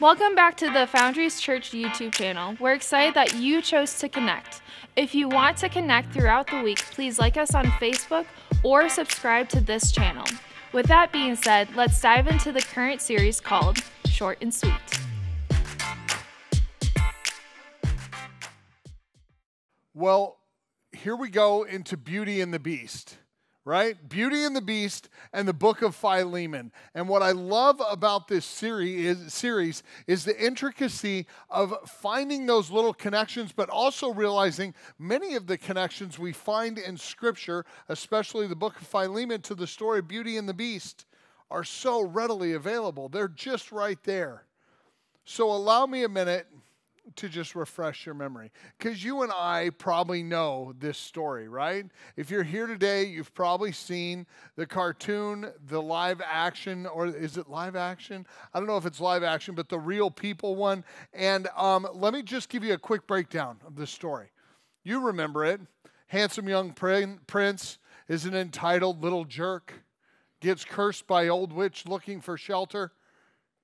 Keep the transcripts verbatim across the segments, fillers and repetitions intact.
Welcome back to the Foundry's Church YouTube channel. We're excited that you chose to connect. If you want to connect throughout the week, please like us on Facebook or subscribe to this channel. With that being said, let's dive into the current series called Short and Sweet. Well, here we go into Beauty and the Beast. Right? Beauty and the Beast and the Book of Philemon. And what I love about this series is, series is the intricacy of finding those little connections, but also realizing many of the connections we find in Scripture, especially the Book of Philemon, to the story of Beauty and the Beast, are so readily available. They're just right there. So allow me a minute to just refresh your memory, because you and I probably know this story, right? If you're here today, you've probably seen the cartoon, the live action, or is it live action? I don't know if it's live action, but the Real People one. And um, let me just give you a quick breakdown of this story. You remember it. Handsome young prin prince is an entitled little jerk, gets cursed by an old witch looking for shelter,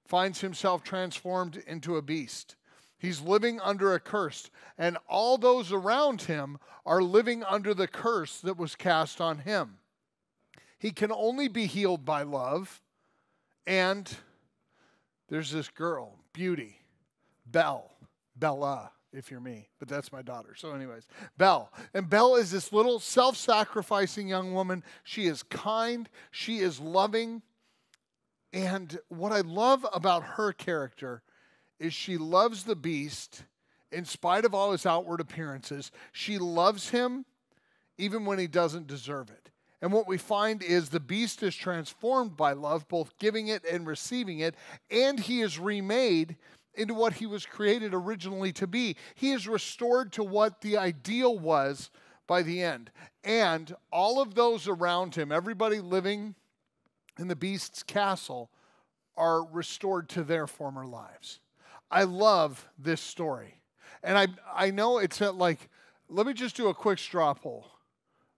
finds himself transformed into a beast. He's living under a curse, and all those around him are living under the curse that was cast on him. He can only be healed by love, and there's this girl, Beauty, Belle, Bella, if you're me, but that's my daughter. So anyways, Belle. And Belle is this little self-sacrificing young woman. She is kind, she is loving, and what I love about her character is she loves the beast in spite of all his outward appearances. She loves him even when he doesn't deserve it. And what we find is the beast is transformed by love, both giving it and receiving it, and he is remade into what he was created originally to be. He is restored to what the ideal was by the end. And all of those around him, everybody living in the beast's castle, are restored to their former lives. I love this story. And I, I know it's like, let me just do a quick straw poll.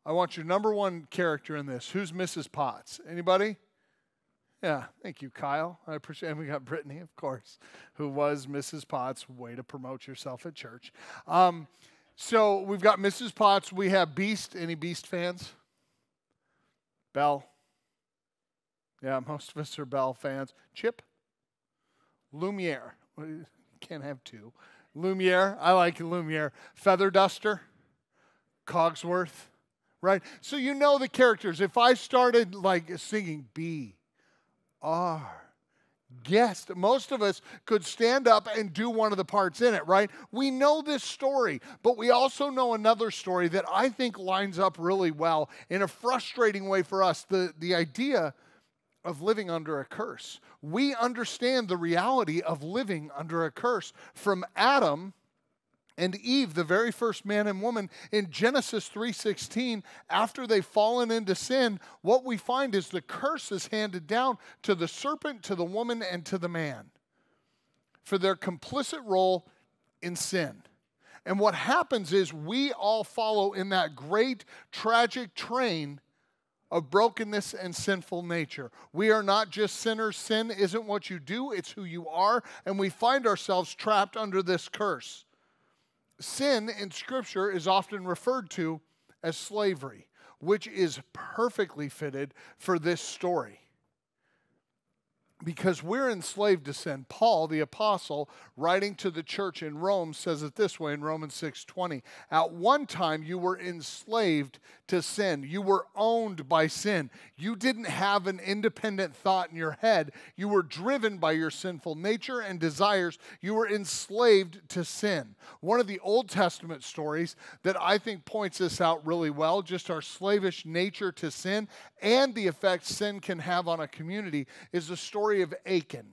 I want your number one character in this. Who's Missus Potts? Anybody? Yeah, thank you, Kyle. I appreciate it. And we got Brittany, of course, who was Missus Potts. Way to promote yourself at church. Um, so we've got Missus Potts. We have Beast. Any Beast fans? Belle. Yeah, most of us are Belle fans. Chip? Lumiere. Can't have two. Lumiere, I like Lumiere. Feather Duster, Cogsworth, right? So you know the characters. If I started like singing B, R, guest, most of us could stand up and do one of the parts in it, right? We know this story, but we also know another story that I think lines up really well in a frustrating way for us. The, the idea of living under a curse. We understand the reality of living under a curse. From Adam and Eve, the very first man and woman, in Genesis three sixteen, after they've fallen into sin, what we find is the curse is handed down to the serpent, to the woman, and to the man for their complicit role in sin. And what happens is we all follow in that great tragic train of brokenness and sinful nature. We are not just sinners. Sin isn't what you do, it's who you are, and we find ourselves trapped under this curse. Sin in Scripture is often referred to as slavery, which is perfectly fitted for this story, because we're enslaved to sin. Paul, the apostle, writing to the church in Rome, says it this way in Romans six twenty. At one time you were enslaved to sin. You were owned by sin. You didn't have an independent thought in your head. You were driven by your sinful nature and desires. You were enslaved to sin. One of the Old Testament stories that I think points this out really well, just our slavish nature to sin and the effect sin can have on a community, is the story of Achan.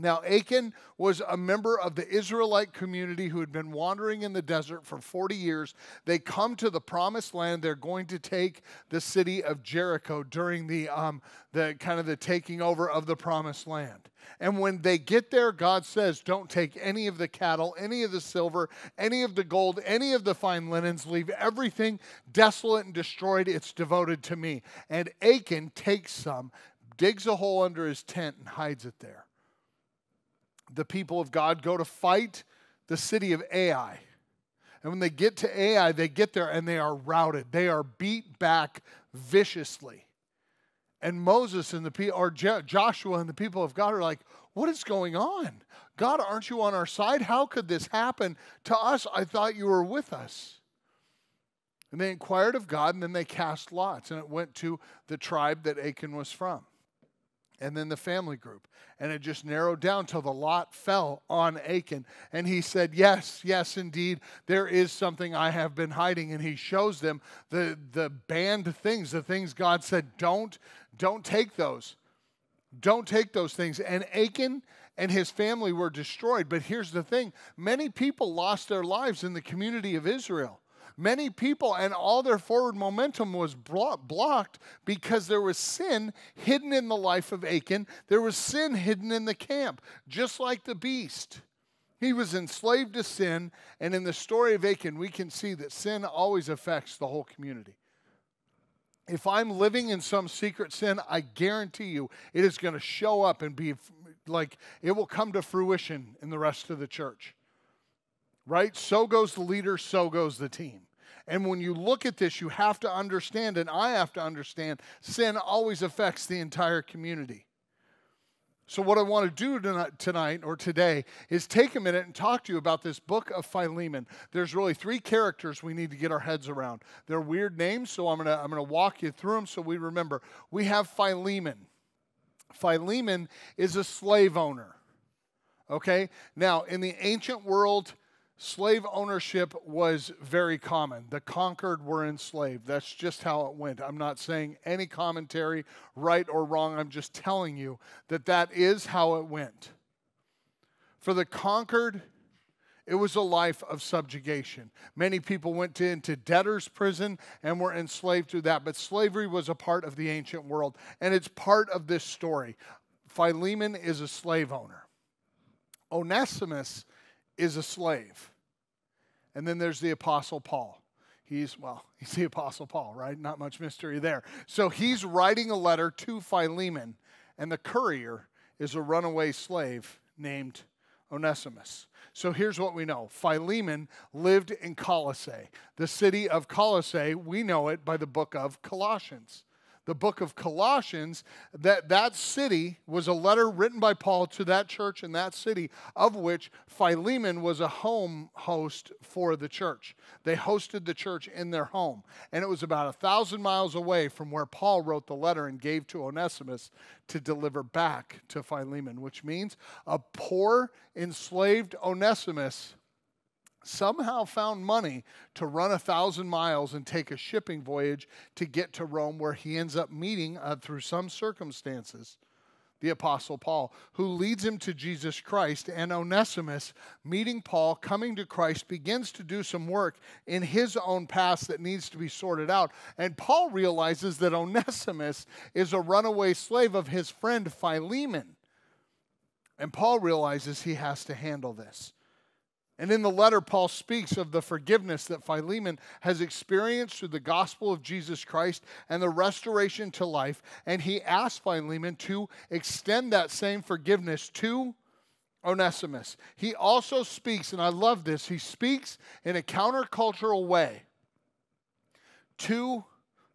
Now, Achan was a member of the Israelite community who had been wandering in the desert for forty years. They come to the promised land. They're going to take the city of Jericho during the, um, the kind of the taking over of the promised land. And when they get there, God says, don't take any of the cattle, any of the silver, any of the gold, any of the fine linens. Leave everything desolate and destroyed. It's devoted to me. And Achan takes some, digs a hole under his tent, and hides it there. the people of God go to fight the city of Ai. And when they get to Ai, they get there and they are routed. They are beat back viciously. And Moses and the or Joshua and the people of God are like, what is going on? God, aren't you on our side? How could this happen to us? I thought you were with us. And they inquired of God, and then they cast lots, and it went to the tribe that Achan was from, and then the family group. And it just narrowed down till the lot fell on Achan. And he said, yes, yes, indeed, there is something I have been hiding. And he shows them the, the banned things, the things God said, don't, don't take those. Don't take those things. And Achan and his family were destroyed. But here's the thing. Many people lost their lives in the community of Israel. Many people and all their forward momentum was blocked because there was sin hidden in the life of Achan. There was sin hidden in the camp, just like the beast. He was enslaved to sin, and in the story of Achan, we can see that sin always affects the whole community. If I'm living in some secret sin, I guarantee you it is going to show up and be like it will come to fruition in the rest of the church. Right? So goes the leader, so goes the team. And when you look at this, you have to understand, and I have to understand, sin always affects the entire community. So what I want to do tonight or today is take a minute and talk to you about this book of Philemon. There's really three characters we need to get our heads around. They're weird names, so I'm gonna, I'm gonna walk you through them so we remember. We have Philemon. Philemon is a slave owner, okay? Now, in the ancient world, slave ownership was very common. The conquered were enslaved. That's just how it went. I'm not saying any commentary, right or wrong. I'm just telling you that that is how it went. For the conquered, it was a life of subjugation. Many people went to, into debtor's prison and were enslaved through that. But slavery was a part of the ancient world, and it's part of this story. Philemon is a slave owner. Onesimus is a slave. And then there's the Apostle Paul. He's, well, he's the Apostle Paul, right? Not much mystery there. So he's writing a letter to Philemon, and the courier is a runaway slave named Onesimus. So here's what we know. Philemon lived in Colossae. The city of Colossae, we know it by the book of Colossians. The book of Colossians, that, that city was a letter written by Paul to that church in that city, of which Philemon was a home host for the church. They hosted the church in their home, and it was about a thousand miles away from where Paul wrote the letter and gave to Onesimus to deliver back to Philemon, which means a poor, enslaved Onesimus somehow found money to run a thousand miles and take a shipping voyage to get to Rome, where he ends up meeting, uh, through some circumstances, the Apostle Paul, who leads him to Jesus Christ. And Onesimus, meeting Paul, coming to Christ, begins to do some work in his own past that needs to be sorted out. And Paul realizes that Onesimus is a runaway slave of his friend Philemon. And Paul realizes he has to handle this. And in the letter, Paul speaks of the forgiveness that Philemon has experienced through the gospel of Jesus Christ and the restoration to life. And he asks Philemon to extend that same forgiveness to Onesimus. He also speaks, and I love this, he speaks in a countercultural way to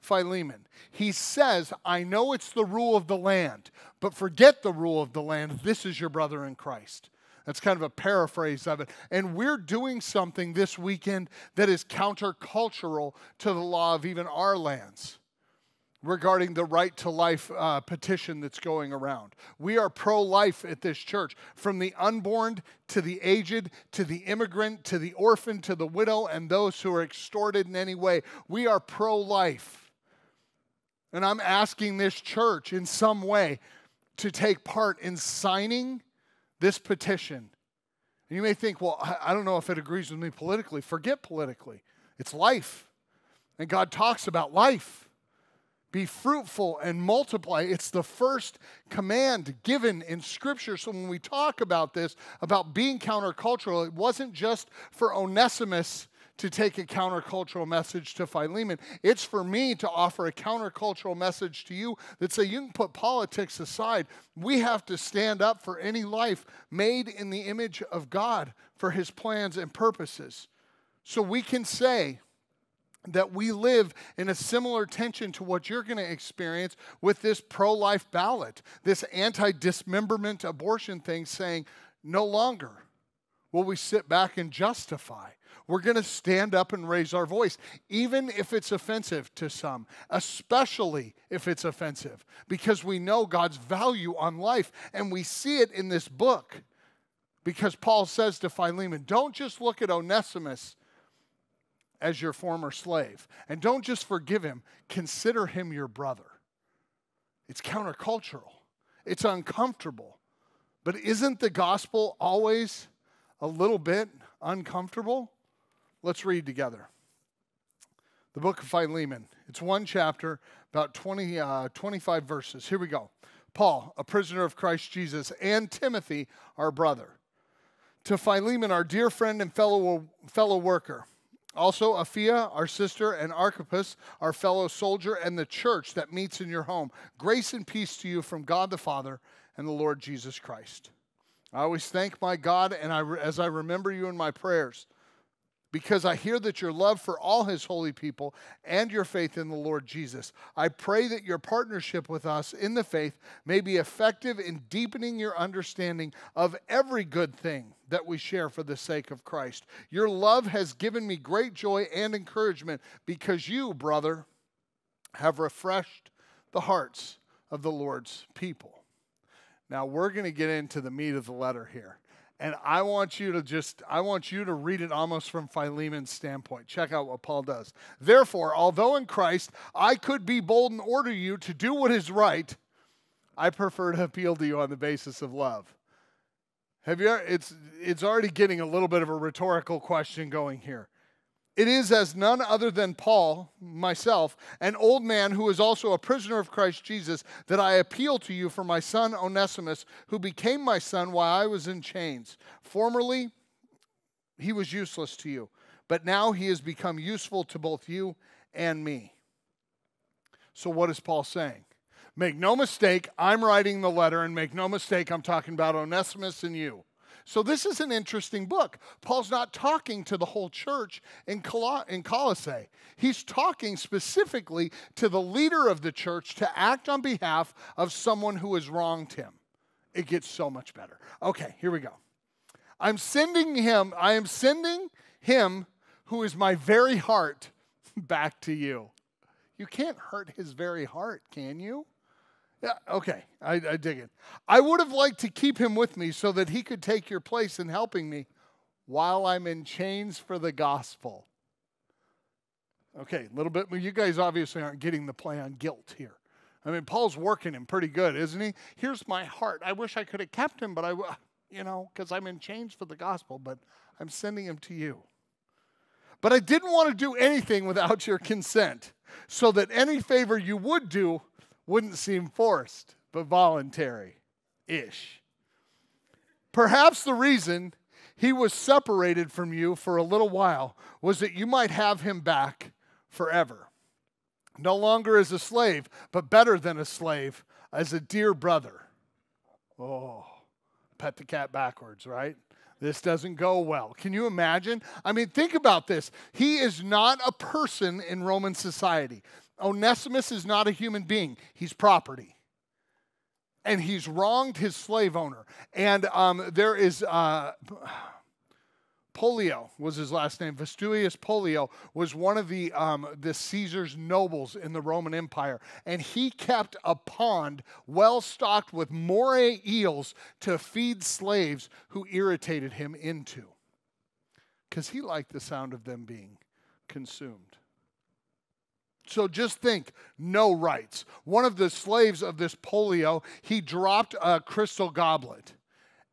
Philemon. He says, I know it's the rule of the land, but forget the rule of the land. This is your brother in Christ. That's kind of a paraphrase of it. And we're doing something this weekend that is countercultural to the law of even our lands regarding the right to life uh, petition that's going around. We are pro-life at this church, from the unborn to the aged, to the immigrant, to the orphan, to the widow, and those who are extorted in any way. We are pro-life. And I'm asking this church in some way to take part in signing this petition. And you may think, well, I don't know if it agrees with me politically. Forget politically. It's life. And God talks about life. Be fruitful and multiply. It's the first command given in Scripture. So when we talk about this, about being countercultural, it wasn't just for Onesimus to take a countercultural message to Philemon. It's for me to offer a countercultural message to you that say you can put politics aside. We have to stand up for any life made in the image of God for his plans and purposes. So we can say that we live in a similar tension to what you're going to experience with this pro-life ballot, this anti-dismemberment abortion thing saying no longer will we sit back and justify. We're going to stand up and raise our voice, even if it's offensive to some, especially if it's offensive, because we know God's value on life, and we see it in this book, because Paul says to Philemon, don't just look at Onesimus as your former slave, and don't just forgive him, consider him your brother. It's countercultural. It's uncomfortable. But isn't the gospel always a little bit uncomfortable? Let's read together. The book of Philemon. It's one chapter, about twenty, uh, twenty-five verses. Here we go. Paul, a prisoner of Christ Jesus, and Timothy, our brother, to Philemon, our dear friend and fellow, fellow worker, also Apphia, our sister, and Archippus, our fellow soldier, and the church that meets in your home. Grace and peace to you from God the Father and the Lord Jesus Christ. I always thank my God and I, as I remember you in my prayers, because I hear that your love for all his holy people and your faith in the Lord Jesus. I pray that your partnership with us in the faith may be effective in deepening your understanding of every good thing that we share for the sake of Christ. Your love has given me great joy and encouragement, because you, brother, have refreshed the hearts of the Lord's people. Now we're going to get into the meat of the letter here. And I want you to just, I want you to read it almost from Philemon's standpoint. Check out what Paul does. Therefore, although in Christ I could be bold and order you to do what is right, I prefer to appeal to you on the basis of love. Have you, it's, it's already getting a little bit of a rhetorical question going here. It is as none other than Paul, myself, an old man who is also a prisoner of Christ Jesus, that I appeal to you for my son Onesimus, who became my son while I was in chains. Formerly, he was useless to you, but now he has become useful to both you and me. So what is Paul saying? Make no mistake, I'm writing the letter, and make no mistake, I'm talking about Onesimus and you. So this is an interesting book. Paul's not talking to the whole church in Col- in Colossae. He's talking specifically to the leader of the church to act on behalf of someone who has wronged him. It gets so much better. Okay, here we go. I'm sending him, I am sending him who is my very heart back to you. You can't hurt his very heart, can you? Yeah, okay, I, I dig it. I would have liked to keep him with me so that he could take your place in helping me while I'm in chains for the gospel. Okay, a little bit. You guys obviously aren't getting the play on guilt here. I mean, Paul's working him pretty good, isn't he? Here's my heart. I wish I could have kept him, but I, you know, because I'm in chains for the gospel, but I'm sending him to you. But I didn't want to do anything without your consent, so that any favor you would do wouldn't seem forced, but voluntary-ish. Perhaps the reason he was separated from you for a little while was that you might have him back forever. No longer as a slave, but better than a slave, as a dear brother. Oh, pet the cat backwards, right? This doesn't go well. Can you imagine? I mean, think about this. He is not a person in Roman society. Onesimus is not a human being. He's property. And he's wronged his slave owner. And um, there is, uh, Pollio was his last name. Vestuius Pollio was one of the, um, the Caesar's nobles in the Roman Empire. And he kept a pond well stocked with moray eels to feed slaves who irritated him into, because he liked the sound of them being consumed. So just think, no rights. One of the slaves of this Pollio, he dropped a crystal goblet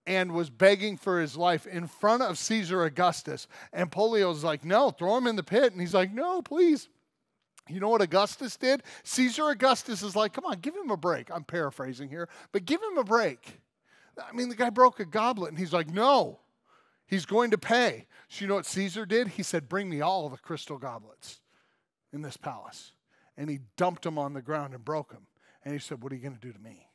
and was begging for his life in front of Caesar Augustus. And Pollio's like, no, throw him in the pit. And he's like, no, please. You know what Augustus did? Caesar Augustus is like, come on, give him a break. I'm paraphrasing here, but give him a break. I mean, the guy broke a goblet, and he's like, no. He's going to pay. So you know what Caesar did? He said, bring me all the crystal goblets in this palace. And he dumped them on the ground and broke them. And he said, what are you going to do to me?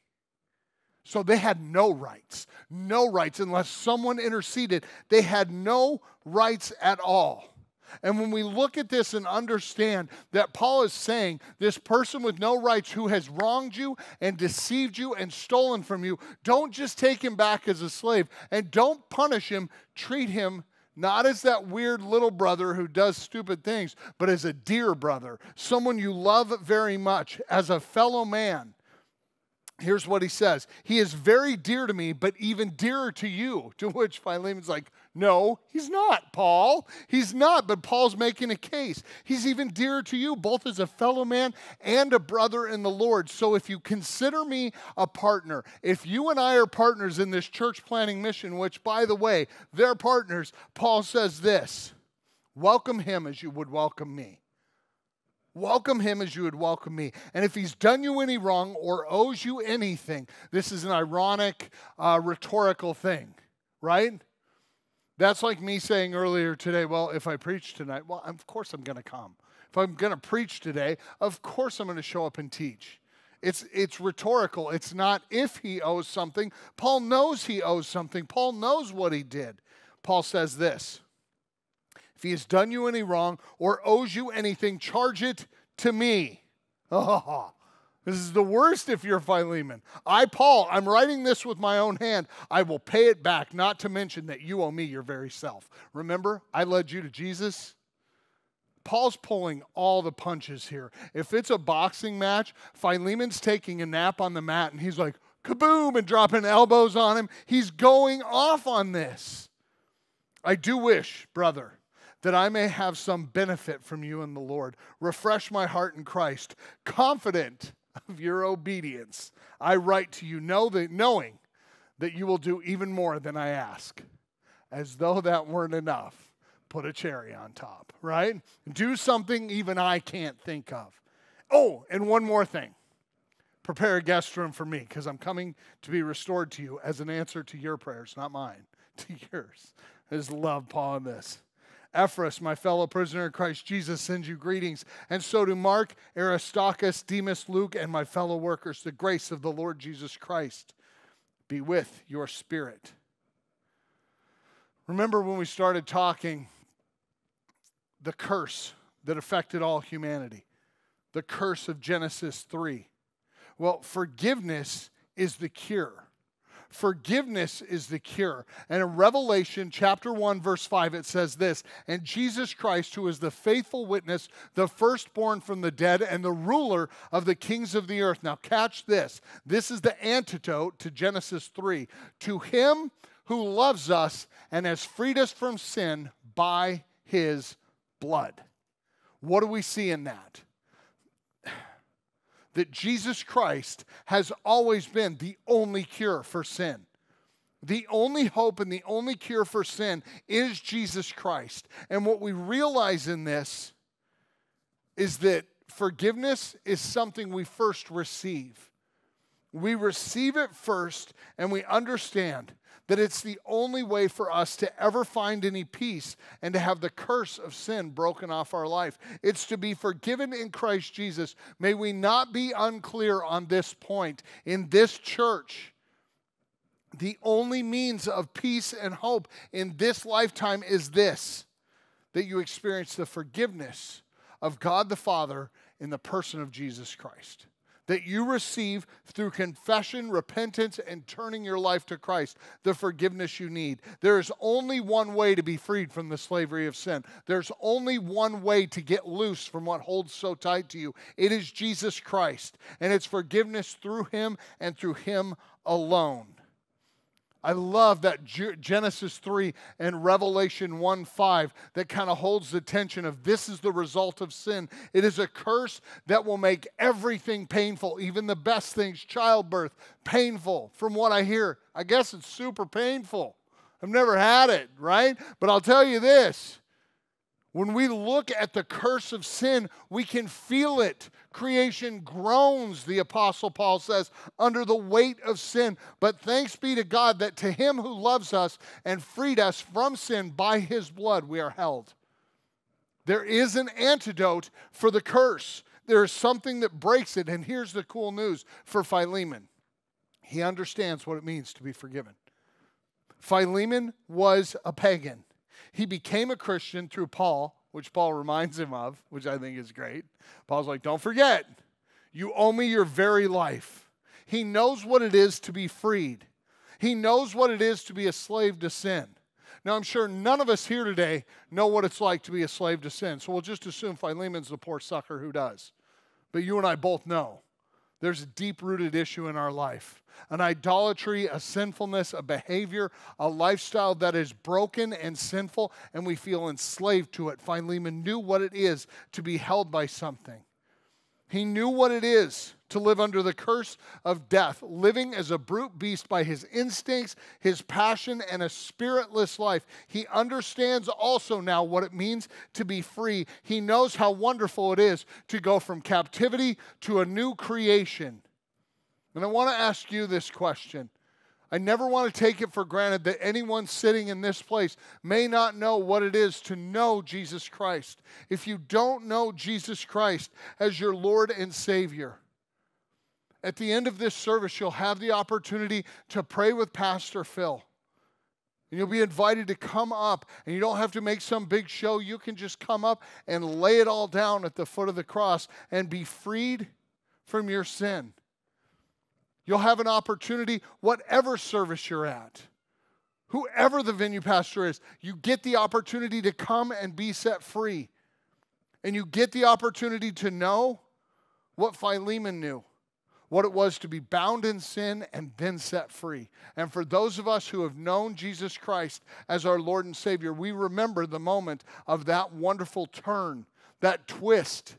So they had no rights. No rights unless someone interceded. They had no rights at all. And when we look at this and understand that Paul is saying this person with no rights who has wronged you and deceived you and stolen from you, don't just take him back as a slave and don't punish him. Treat him not as that weird little brother who does stupid things, but as a dear brother, someone you love very much, as a fellow man. Here's what he says. He is very dear to me, but even dearer to you. To which Philemon's like, no, he's not, Paul. He's not, but Paul's making a case. He's even dearer to you, both as a fellow man and a brother in the Lord. So if you consider me a partner, if you and I are partners in this church planting mission, which, by the way, they're partners, Paul says this, welcome him as you would welcome me. Welcome him as you would welcome me. And if he's done you any wrong or owes you anything, this is an ironic, uh, rhetorical thing, right? That's like me saying earlier today, well, if I preach tonight, well, of course I'm going to come. If I'm going to preach today, of course I'm going to show up and teach. It's, it's rhetorical. It's not if he owes something. Paul knows he owes something. Paul knows what he did. Paul says this. If he has done you any wrong or owes you anything, charge it to me. Oh, this is the worst if you're Philemon. I, Paul, I'm writing this with my own hand. I will pay it back, not to mention that you owe me your very self. Remember, I led you to Jesus. Paul's pulling all the punches here. If it's a boxing match, Philemon's taking a nap on the mat, and he's like, kaboom, and dropping elbows on him. He's going off on this. I do wish, brother, that I may have some benefit from you in the Lord. Refresh my heart in Christ. Confident of your obedience, I write to you, know that, knowing that you will do even more than I ask. As though that weren't enough, put a cherry on top, right? Do something even I can't think of. Oh, and one more thing. Prepare a guest room for me, because I'm coming to be restored to you as an answer to your prayers, not mine, to yours. I just love Paul in this. Ephras, my fellow prisoner in Christ Jesus, sends you greetings, and so do Mark, Aristarchus, Demas, Luke, and my fellow workers. The grace of the Lord Jesus Christ be with your spirit. Remember when we started talking, the curse that affected all humanity, the curse of Genesis three. Well, forgiveness is the cure. Forgiveness is the cure. And in Revelation chapter one, verse five, it says this, and Jesus Christ, who is the faithful witness, the firstborn from the dead, and the ruler of the kings of the earth. Now catch this. This is the antidote to Genesis three. To him who loves us and has freed us from sin by his blood. What do we see in that? That Jesus Christ has always been the only cure for sin. The only hope and the only cure for sin is Jesus Christ. And what we realize in this is that forgiveness is something we first receive. We receive it first, and we understand that it's the only way for us to ever find any peace and to have the curse of sin broken off our life. It's to be forgiven in Christ Jesus. May we not be unclear on this point. In this church, the only means of peace and hope in this lifetime is this, that you experience the forgiveness of God the Father in the person of Jesus Christ, that you receive through confession, repentance, and turning your life to Christ, the forgiveness you need. There is only one way to be freed from the slavery of sin. There's only one way to get loose from what holds so tight to you. It is Jesus Christ, and it's forgiveness through him and through him alone. I love that Genesis three and Revelation one five that kind of holds the tension of this is the result of sin. It is a curse that will make everything painful, even the best things, childbirth, painful. From what I hear, I guess it's super painful. I've never had it, right? But I'll tell you this, When we look at the curse of sin, we can feel it. Creation groans, the Apostle Paul says, under the weight of sin. But thanks be to God that to him who loves us and freed us from sin by his blood we are held. There is an antidote for the curse. There is something that breaks it. And here's the cool news for Philemon. He understands what it means to be forgiven. Philemon was a pagan. He became a Christian through Paul, which Paul reminds him of, which I think is great. Paul's like, don't forget, you owe me your very life. He knows what it is to be freed. He knows what it is to be a slave to sin. Now, I'm sure none of us here today know what it's like to be a slave to sin, so we'll just assume Philemon's the poor sucker who does. But you and I both know there's a deep-rooted issue in our life, an idolatry, a sinfulness, a behavior, a lifestyle that is broken and sinful, and we feel enslaved to it. Philemon knew what it is to be held by something. He knew what it is to live under the curse of death, living as a brute beast by his instincts, his passion, and a spiritless life. He understands also now what it means to be free. He knows how wonderful it is to go from captivity to a new creation. And I want to ask you this question. I never want to take it for granted that anyone sitting in this place may not know what it is to know Jesus Christ. If you don't know Jesus Christ as your Lord and Savior, at the end of this service, you'll have the opportunity to pray with Pastor Phil. And you'll be invited to come up, and you don't have to make some big show. You can just come up and lay it all down at the foot of the cross and be freed from your sin. You'll have an opportunity, whatever service you're at, whoever the venue pastor is, you get the opportunity to come and be set free. And you get the opportunity to know what Philemon knew, what it was to be bound in sin and then set free. And for those of us who have known Jesus Christ as our Lord and Savior, we remember the moment of that wonderful turn, that twist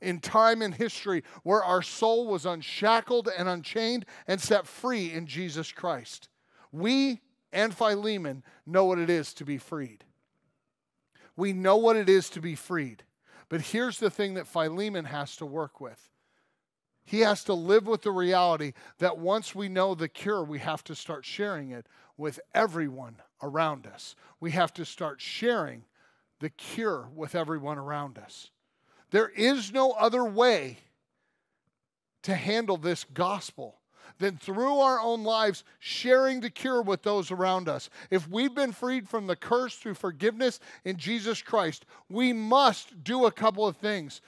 in time and history where our soul was unshackled and unchained and set free in Jesus Christ. We and Philemon know what it is to be freed. We know what it is to be freed. But here's the thing that Philemon has to work with. He has to live with the reality that once we know the cure, we have to start sharing it with everyone around us. We have to start sharing the cure with everyone around us. There is no other way to handle this gospel than through our own lives sharing the cure with those around us. If we've been freed from the curse through forgiveness in Jesus Christ, we must do a couple of things.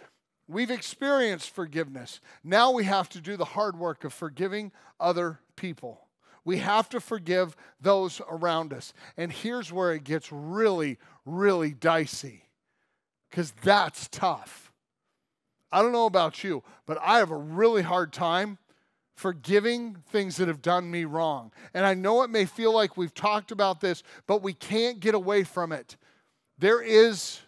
We've experienced forgiveness. Now we have to do the hard work of forgiving other people. We have to forgive those around us. And here's where it gets really, really dicey, because that's tough. I don't know about you, but I have a really hard time forgiving things that have done me wrong. And I know it may feel like we've talked about this, but we can't get away from it. There is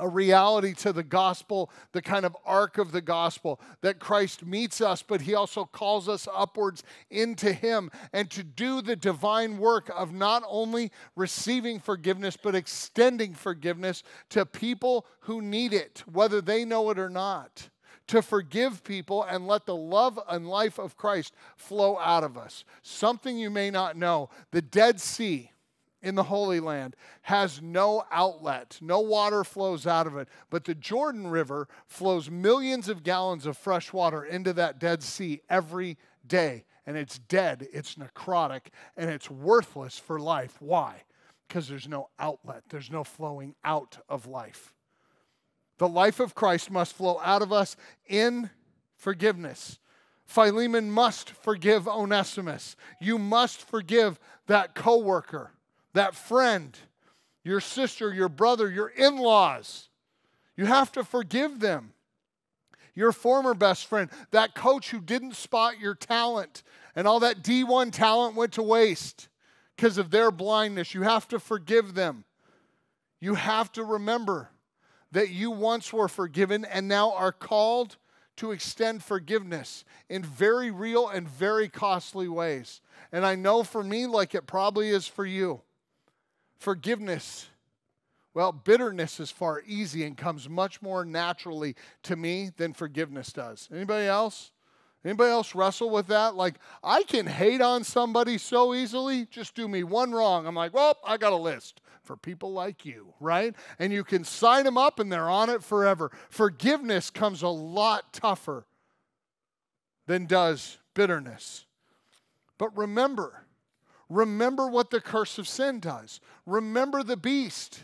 a reality to the gospel, the kind of arc of the gospel, that Christ meets us, but he also calls us upwards into him, and to do the divine work of not only receiving forgiveness, but extending forgiveness to people who need it, whether they know it or not. To forgive people and let the love and life of Christ flow out of us. Something you may not know, the Dead Sea in the Holy Land has no outlet. No water flows out of it. But the Jordan River flows millions of gallons of fresh water into that Dead Sea every day. And it's dead, it's necrotic, and it's worthless for life. Why? Because there's no outlet. There's no flowing out of life. The life of Christ must flow out of us in forgiveness. Philemon must forgive Onesimus. You must forgive that coworker, that friend, your sister, your brother, your in-laws. You have to forgive them. Your former best friend, that coach who didn't spot your talent, and all that D one talent went to waste because of their blindness. You have to forgive them. You have to remember that you once were forgiven and now are called to extend forgiveness in very real and very costly ways. And I know for me, like it probably is for you, forgiveness Well, bitterness is far easy and comes much more naturally to me than forgiveness does. Anybody else? Anybody else wrestle with that? Like, I can hate on somebody so easily, just do me one wrong. I'm like, well, I got a list for people like you, right? And you can sign them up and they're on it forever. Forgiveness comes a lot tougher than does bitterness. But remember, remember what the curse of sin does. Remember the beast.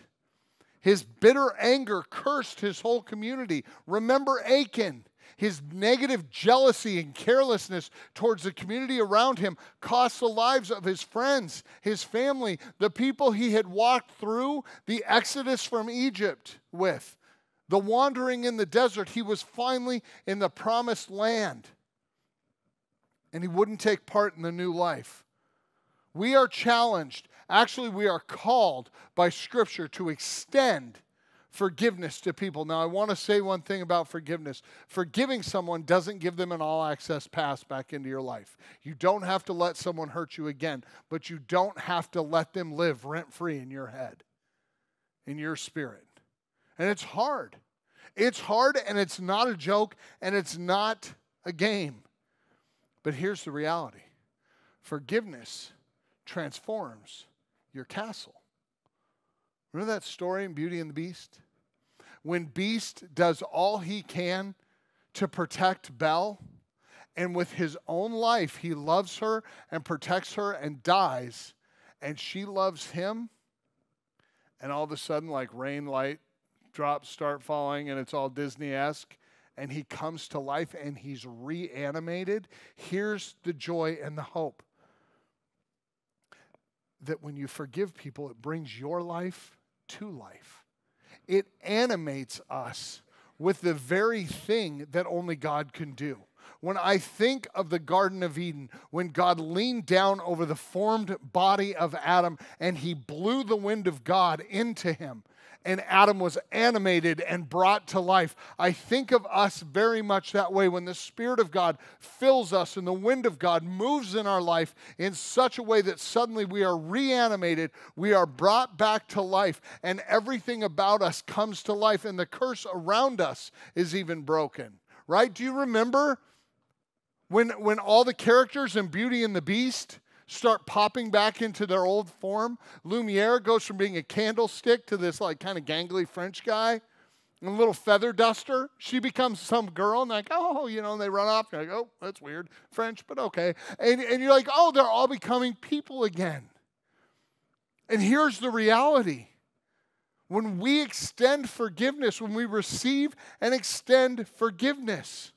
His bitter anger cursed his whole community. Remember Achan. His negative jealousy and carelessness towards the community around him cost the lives of his friends, his family, the people he had walked through the exodus from Egypt with, the wandering in the desert. He was finally in the promised land, and he wouldn't take part in the new life. We are challenged. Actually, we are called by Scripture to extend forgiveness to people. Now, I want to say one thing about forgiveness. Forgiving someone doesn't give them an all-access pass back into your life. You don't have to let someone hurt you again, but you don't have to let them live rent-free in your head, in your spirit. And it's hard. It's hard, and it's not a joke, and it's not a game. But here's the reality. Forgiveness transforms your castle. Remember that story in Beauty and the Beast? When Beast does all he can to protect Belle, and with his own life, he loves her and protects her and dies, and she loves him, and all of a sudden, like rain, light, drops start falling, and it's all Disney-esque, and he comes to life, and he's reanimated. Here's the joy and the hope. That when you forgive people, it brings your life to life. It animates us with the very thing that only God can do. When I think of the Garden of Eden, when God leaned down over the formed body of Adam and he blew the wind of God into him, and Adam was animated and brought to life. I think of us very much that way when the Spirit of God fills us and the wind of God moves in our life in such a way that suddenly we are reanimated, we are brought back to life, and everything about us comes to life, and the curse around us is even broken, right? Do you remember when, when all the characters in Beauty and the Beast start popping back into their old form? Lumiere goes from being a candlestick to this like kind of gangly French guy. And a little feather duster. She becomes some girl and like, oh, you know, and they run off. You're like, oh, that's weird. French, but okay. And, and you're like, oh, they're all becoming people again. And here's the reality. When we extend forgiveness, when we receive and extend forgiveness,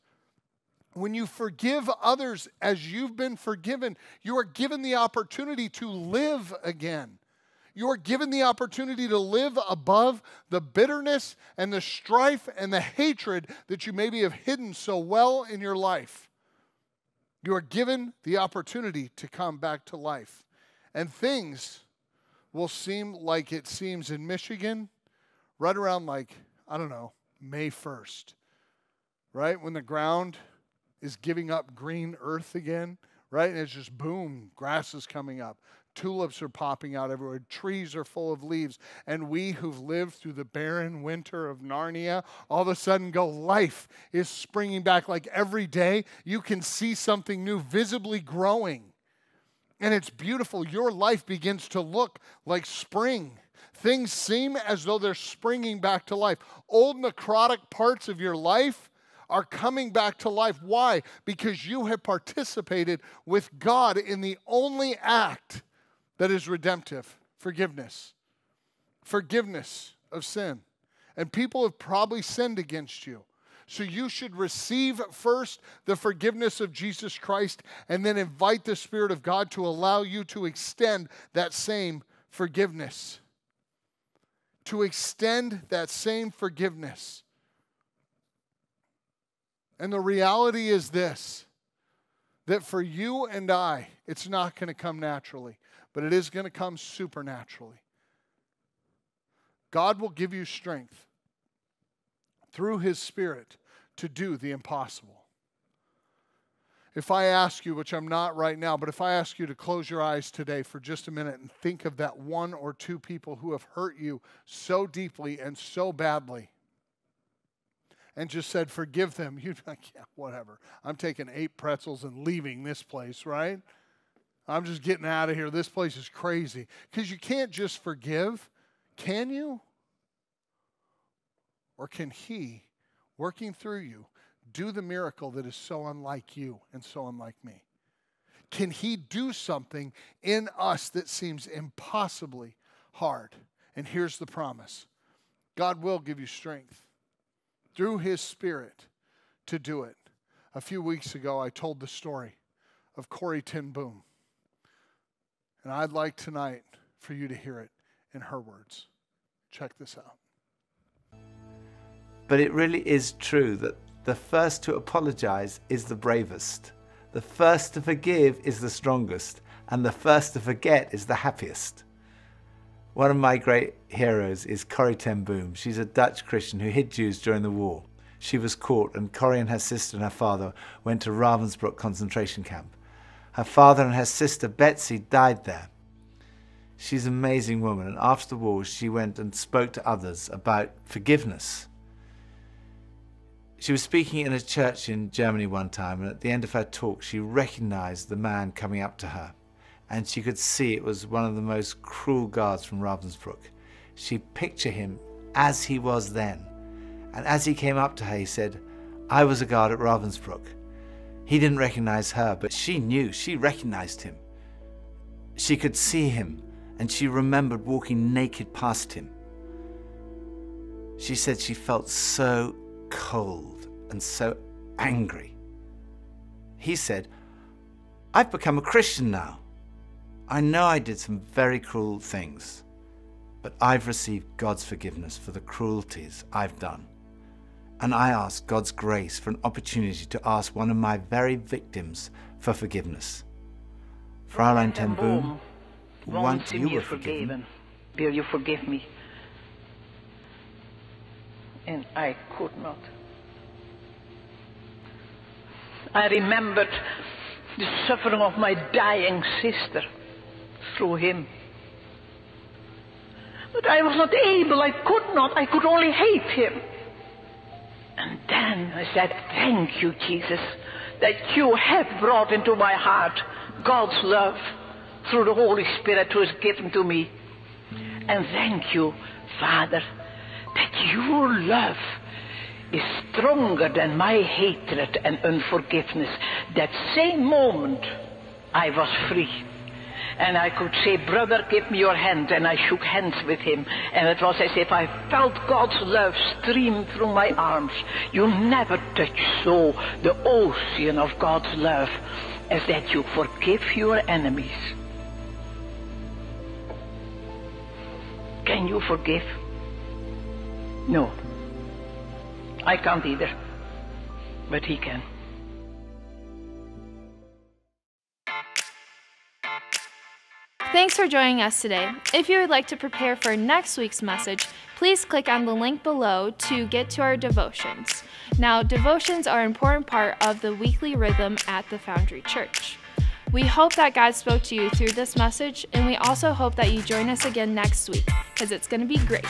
when you forgive others as you've been forgiven, you are given the opportunity to live again. You are given the opportunity to live above the bitterness and the strife and the hatred that you maybe have hidden so well in your life. You are given the opportunity to come back to life. And things will seem like it seems in Michigan right around like, I don't know, May first, right? When the ground is giving up green earth again, right? And it's just boom, grass is coming up. Tulips are popping out everywhere. Trees are full of leaves. And we who've lived through the barren winter of Narnia, all of a sudden go, life is springing back. Like every day, you can see something new visibly growing. And it's beautiful. Your life begins to look like spring. Things seem as though they're springing back to life. Old necrotic parts of your life are coming back to life. Why? Because you have participated with God in the only act that is redemptive, forgiveness. Forgiveness of sin. And people have probably sinned against you. So you should receive first the forgiveness of Jesus Christ and then invite the Spirit of God to allow you to extend that same forgiveness. To extend that same forgiveness. And the reality is this, that for you and I, it's not going to come naturally, but it is going to come supernaturally. God will give you strength through His Spirit to do the impossible. If I ask you, which I'm not right now, but if I ask you to close your eyes today for just a minute and think of that one or two people who have hurt you so deeply and so badly and just said, forgive them, you'd be like, yeah, whatever. I'm taking eight pretzels and leaving this place, right? I'm just getting out of here. This place is crazy. Because you can't just forgive, can you? Or can He, working through you, do the miracle that is so unlike you and so unlike me? Can He do something in us that seems impossibly hard? And here's the promise. God will give you strength through His Spirit to do it. A few weeks ago, I told the story of Corrie ten Boom. And I'd like tonight for you to hear it in her words. Check this out. But it really is true that the first to apologize is the bravest. The first to forgive is the strongest. And the first to forget is the happiest. One of my great heroes is Corrie ten Boom. She's a Dutch Christian who hid Jews during the war. She was caught, and Corrie and her sister and her father went to Ravensbrück concentration camp. Her father and her sister Betsy died there. She's an amazing woman, and after the war she went and spoke to others about forgiveness. She was speaking in a church in Germany one time, and at the end of her talk she recognized the man coming up to her, and she could see it was one of the most cruel guards from Ravensbrück. She pictured him as he was then, and as he came up to her he said, "I was a guard at Ravensbrück." He didn't recognize her, but she knew, she recognized him. She could see him, and she remembered walking naked past him. She said she felt so cold and so angry. He said, "I've become a Christian now. I know I did some very cruel things, but I've received God's forgiveness for the cruelties I've done. And I ask God's grace for an opportunity to ask one of my very victims for forgiveness. Fraulein ten Boom, once you were forgiven, will you forgive me? And I could not. I remembered the suffering of my dying sister through him. But I was not able, I could not, I could only hate him. And then I said, thank you, Jesus, that you have brought into my heart God's love through the Holy Spirit who is given to me. And thank you, Father, that your love is stronger than my hatred and unforgiveness. That same moment, I was free. And I could say, brother, give me your hand. And I shook hands with him. And it was as if I felt God's love stream through my arms. You never touch so the ocean of God's love as that you forgive your enemies. Can you forgive? No, I can't either, but He can. Thanks for joining us today. If you would like to prepare for next week's message, please click on the link below to get to our devotions. Now, devotions are an important part of the weekly rhythm at the Foundry Church. We hope that God spoke to you through this message, and we also hope that you join us again next week, because it's going to be great.